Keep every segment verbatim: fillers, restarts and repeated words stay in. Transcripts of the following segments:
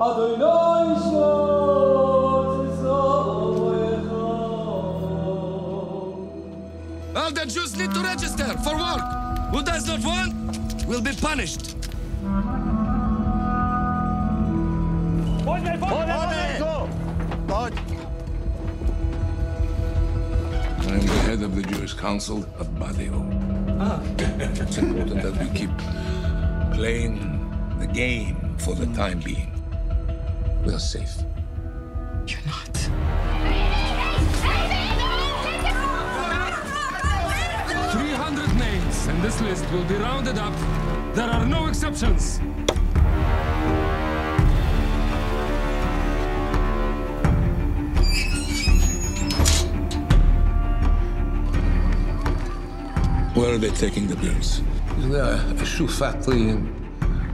Well, the Jews need to register for work. Who does not want will be punished. I am the head of the Jewish Council of Bardejov. Ah. It's important that we keep playing the game for the time being. We are safe. You're not. three hundred names, and this list will be rounded up. There are no exceptions. Where are they taking the beers? There's a shoe factory in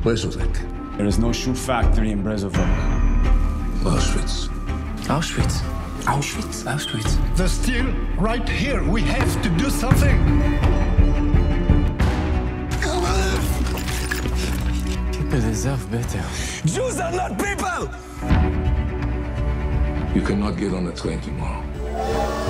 Bresevoort. There is no shoe factory in Bresevoort. Auschwitz. Auschwitz? Auschwitz? Auschwitz. They're still right here. We have to do something. Come on! People deserve better. Jews are not people! You cannot get on a train tomorrow.